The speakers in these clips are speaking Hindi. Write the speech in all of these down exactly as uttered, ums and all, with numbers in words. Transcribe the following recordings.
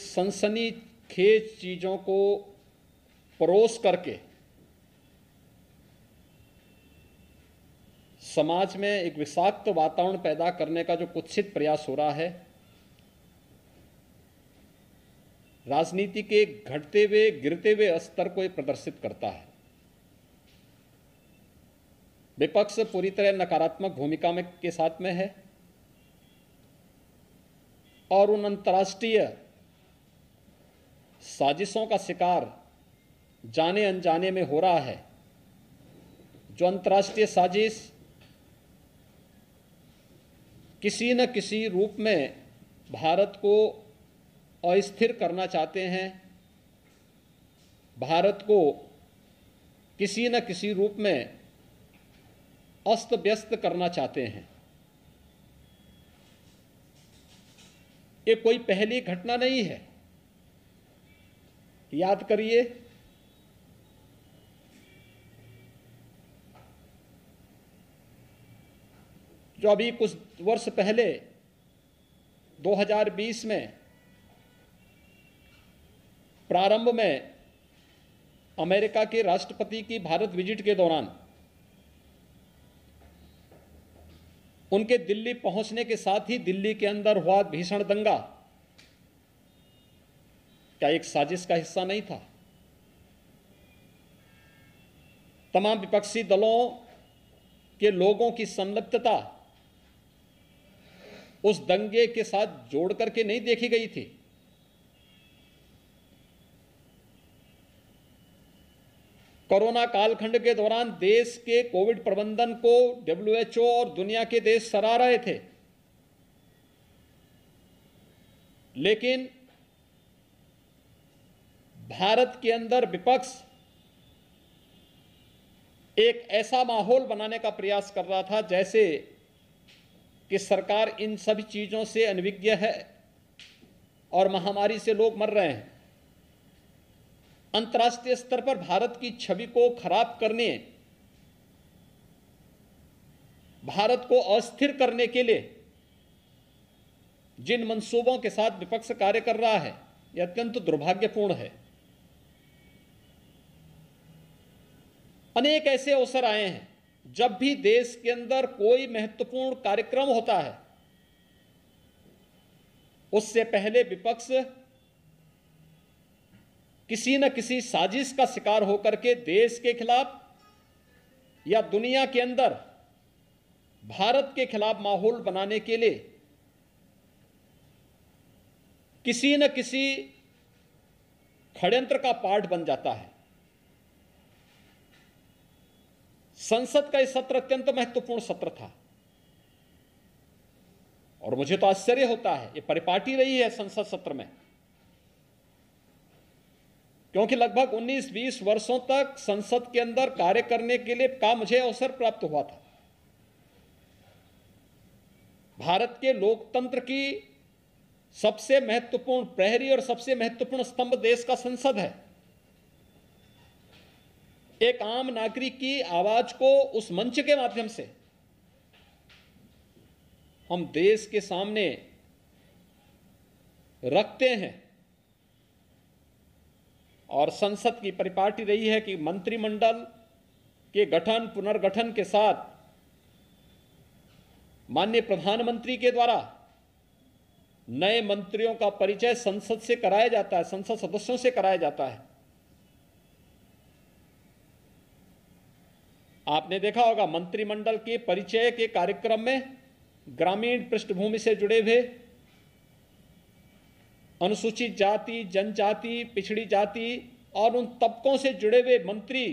सनसनीखेज चीजों को परोस करके समाज में एक विषाक्त वातावरण पैदा करने का जो कुत्सित प्रयास हो रहा है, राजनीति के घटते हुए गिरते हुए स्तर को प्रदर्शित करता है। विपक्ष पूरी तरह नकारात्मक भूमिका में के साथ में है और उन अंतर्राष्ट्रीय साजिशों का शिकार जाने अनजाने में हो रहा है, जो अंतर्राष्ट्रीय साजिश किसी न किसी रूप में भारत को अस्थिर करना चाहते हैं, भारत को किसी न किसी रूप में अस्त व्यस्त करना चाहते हैं। ये कोई पहली घटना नहीं है। याद करिए, जो अभी कुछ वर्ष पहले दो हज़ार बीस में प्रारंभ में अमेरिका के राष्ट्रपति की भारत विजिट के दौरान उनके दिल्ली पहुंचने के साथ ही दिल्ली के अंदर हुआ भीषण दंगा क्या एक साजिश का हिस्सा नहीं था? तमाम विपक्षी दलों के लोगों की संलिप्तता उस दंगे के साथ जोड़ करके नहीं देखी गई थी। कोरोना कालखंड के दौरान देश के कोविड प्रबंधन को डब्ल्यू एच ओ और दुनिया के देश सराह रहे थे, लेकिन भारत के अंदर विपक्ष एक ऐसा माहौल बनाने का प्रयास कर रहा था जैसे कि सरकार इन सभी चीजों से अनभिज्ञ है और महामारी से लोग मर रहे हैं। अंतर्राष्ट्रीय स्तर पर भारत की छवि को खराब करने, भारत को अस्थिर करने के लिए जिन मंसूबों के साथ विपक्ष कार्य कर रहा है, यह अत्यंत दुर्भाग्यपूर्ण है। अनेक ऐसे अवसर आए हैं जब भी देश के अंदर कोई महत्वपूर्ण कार्यक्रम होता है, उससे पहले विपक्ष किसी न किसी साजिश का शिकार होकर के देश के खिलाफ या दुनिया के अंदर भारत के खिलाफ माहौल बनाने के लिए किसी न किसी षड्यंत्र का पार्ट बन जाता है। संसद का यह सत्र अत्यंत महत्वपूर्ण सत्र था और मुझे तो आश्चर्य होता है, ये परिपाटी रही है संसद सत्र में, क्योंकि लगभग उन्नीस बीस वर्षों तक संसद के अंदर कार्य करने के लिए का मुझे अवसर प्राप्त हुआ था। भारत के लोकतंत्र की सबसे महत्वपूर्ण प्रहरी और सबसे महत्वपूर्ण स्तंभ देश का संसद है। एक आम नागरिक की आवाज को उस मंच के माध्यम से हम देश के सामने रखते हैं और संसद की परिपाटी रही है कि मंत्रिमंडल के गठन पुनर्गठन के साथ माननीय प्रधानमंत्री के द्वारा नए मंत्रियों का परिचय संसद से कराया जाता है, संसद सदस्यों से कराया जाता है। आपने देखा होगा मंत्रिमंडल के परिचय के कार्यक्रम में ग्रामीण पृष्ठभूमि से जुड़े हुए, अनुसूचित जाति, जनजाति, पिछड़ी जाति और उन तबकों से जुड़े हुए मंत्री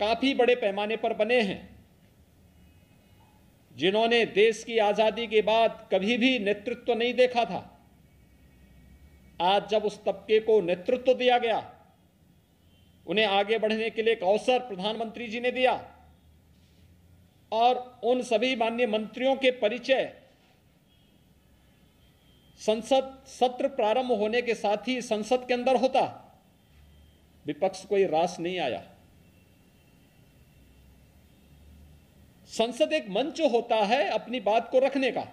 काफी बड़े पैमाने पर बने हैं, जिन्होंने देश की आजादी के बाद कभी भी नेतृत्व नहीं देखा था। आज जब उस तबके को नेतृत्व दिया गया, उन्हें आगे बढ़ने के लिए एक अवसर प्रधानमंत्री जी ने दिया और उन सभी माननीय मंत्रियों के परिचय संसद सत्र प्रारंभ होने के साथ ही संसद के अंदर होता। विपक्ष कोई रास नहीं आया। संसद एक मंच होता है अपनी बात को रखने का,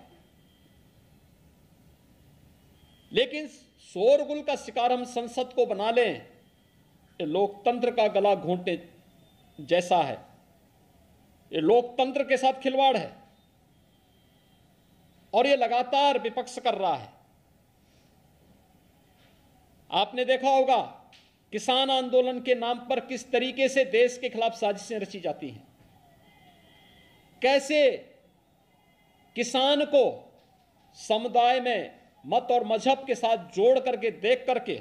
लेकिन शोरगुल का शिकार हम संसद को बना लें, ये लोकतंत्र का गला घोंटने जैसा है, ये लोकतंत्र के साथ खिलवाड़ है और ये लगातार विपक्ष कर रहा है। आपने देखा होगा किसान आंदोलन के नाम पर किस तरीके से देश के खिलाफ साजिशें रची जाती हैं, कैसे किसान को समुदाय में मत और मजहब के साथ जोड़ करके, देख करके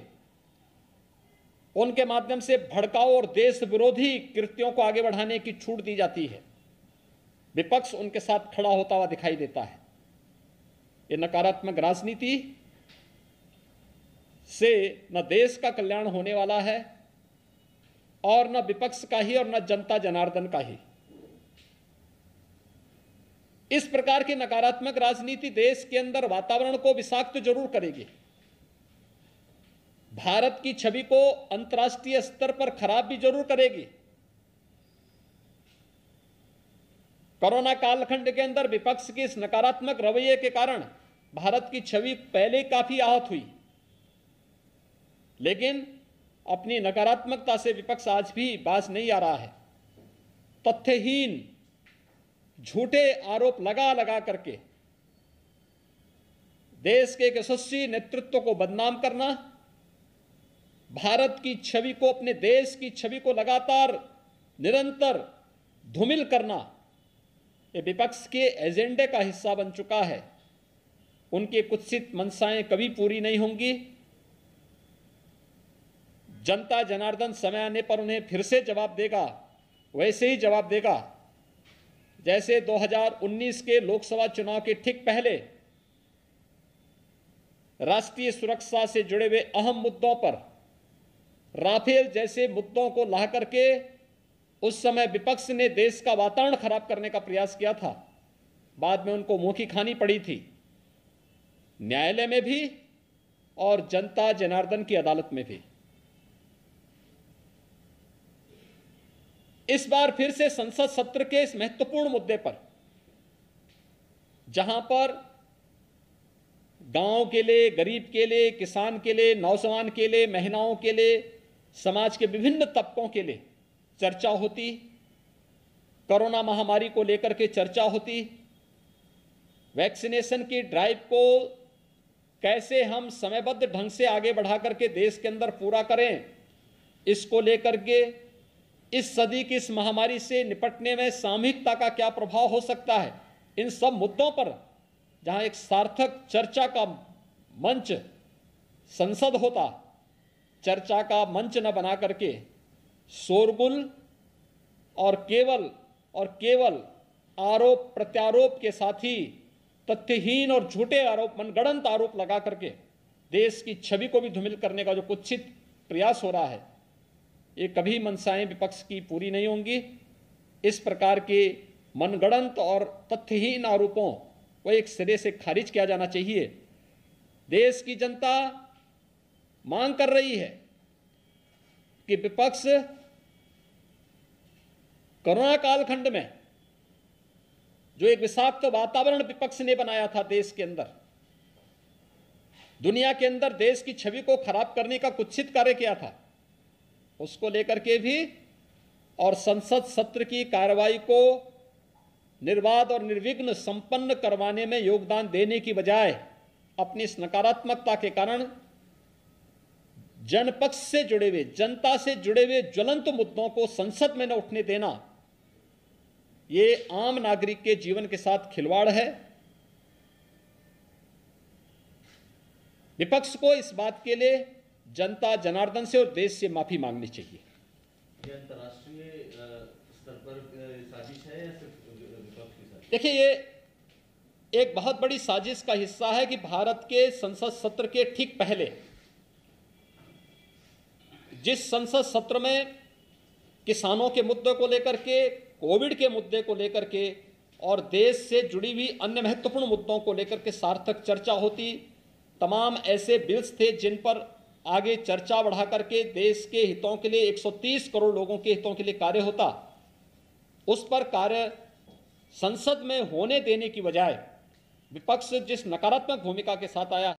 उनके माध्यम से भड़काऊ और देश विरोधी कृत्यों को आगे बढ़ाने की छूट दी जाती है। विपक्ष उनके साथ खड़ा होता हुआ दिखाई देता है। ये नकारात्मक राजनीति से न देश का कल्याण होने वाला है और न विपक्ष का ही और न जनता जनार्दन का ही। इस प्रकार की नकारात्मक राजनीति देश के अंदर वातावरण को विषाक्त जरूर करेगी, भारत की छवि को अंतर्राष्ट्रीय स्तर पर खराब भी जरूर करेगी। कोरोना कालखंड के अंदर विपक्ष के इस नकारात्मक रवैये के कारण भारत की छवि पहले काफी आहत हुई, लेकिन अपनी नकारात्मकता से विपक्ष आज भी बाज नहीं आ रहा है। तथ्यहीन झूठे आरोप लगा लगा करके देश के एक यशस्वी नेतृत्व को बदनाम करना, भारत की छवि को, अपने देश की छवि को लगातार निरंतर धूमिल करना, ये विपक्ष के एजेंडे का हिस्सा बन चुका है। उनकी कुत्सित मनसाएं कभी पूरी नहीं होंगी। जनता जनार्दन समय आने पर उन्हें फिर से जवाब देगा, वैसे ही जवाब देगा जैसे दो हज़ार उन्नीस के लोकसभा चुनाव के ठीक पहले राष्ट्रीय सुरक्षा से जुड़े हुए अहम मुद्दों पर राफेल जैसे मुद्दों को ला करके उस समय विपक्ष ने देश का वातावरण खराब करने का प्रयास किया था। बाद में उनको मुंह की खानी पड़ी थी, न्यायालय में भी और जनता जनार्दन की अदालत में भी। इस बार फिर से संसद सत्र के इस महत्वपूर्ण मुद्दे पर, जहां पर गांव के लिए, गरीब के लिए, किसान के लिए, नौजवान के लिए, महिलाओं के लिए, समाज के विभिन्न तबकों के लिए चर्चा होती, कोरोना महामारी को लेकर के चर्चा होती, वैक्सीनेशन की ड्राइव को कैसे हम समयबद्ध ढंग से आगे बढ़ा करके देश के अंदर पूरा करें, इसको लेकर के इस सदी की इस महामारी से निपटने में सामूहिकता का क्या प्रभाव हो सकता है, इन सब मुद्दों पर जहां एक सार्थक चर्चा का मंच संसद होता, चर्चा का मंच न बना करके शोरगुल और केवल और केवल आरोप प्रत्यारोप के साथ ही तथ्यहीन और झूठे आरोप, मनगढ़ंत आरोप लगा करके देश की छवि को भी धूमिल करने का जो कुत्सित प्रयास हो रहा है, ये कभी मनसाएं विपक्ष की पूरी नहीं होंगी। इस प्रकार के मनगढ़ंत और तथ्यहीन आरोपों को एक सिरे से खारिज किया जाना चाहिए। देश की जनता मांग कर रही है कि विपक्ष कोरोना कालखंड में जो एक विषाक्त वातावरण विपक्ष ने बनाया था देश के अंदर, दुनिया के अंदर देश की छवि को खराब करने का कुत्सित कार्य किया था, उसको लेकर के भी और संसद सत्र की कार्रवाई को निर्बाध और निर्विघ्न संपन्न करवाने में योगदान देने की बजाय अपनी इस नकारात्मकता के कारण जनपक्ष से जुड़े हुए, जनता से जुड़े हुए ज्वलंत मुद्दों को संसद में न उठने देना, ये आम नागरिक के जीवन के साथ खिलवाड़ है। विपक्ष को इस बात के लिए जनता जनार्दन से और देश से माफी मांगनी चाहिए। यह अंतर्राष्ट्रीय स्तर पर साजिश है या सिर्फ विपक्ष की साजिश? देखिए, ये एक बहुत बड़ी साजिश का हिस्सा है कि भारत के संसद सत्र के ठीक पहले, जिस संसद सत्र में किसानों के मुद्दे को लेकर के, कोविड के मुद्दे को लेकर के और देश से जुड़ी हुई अन्य महत्वपूर्ण मुद्दों को लेकर के सार्थक चर्चा होती, तमाम ऐसे बिल्स थे जिन पर आगे चर्चा बढ़ा करके देश के हितों के लिए, एक सौ तीस करोड़ लोगों के हितों के लिए कार्य होता, उस पर कार्य संसद में होने देने की बजाय विपक्ष जिस नकारात्मक भूमिका के साथ आया।